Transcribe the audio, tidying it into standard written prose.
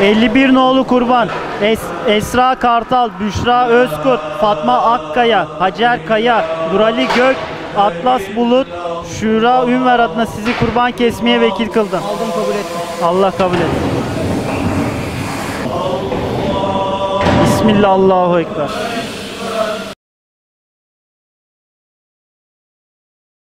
51 Nolu Kurban, Esra Kartal, Büşra Özkurt, Fatma Akkaya, Hacer Kaya, Durali Gök, Atlas Bulut, Şura Ünver adına sizi kurban kesmeye vekil kıldım. Aldım, kabul ettim. Allah kabul etsin. Bismillah, Allahu Ekber.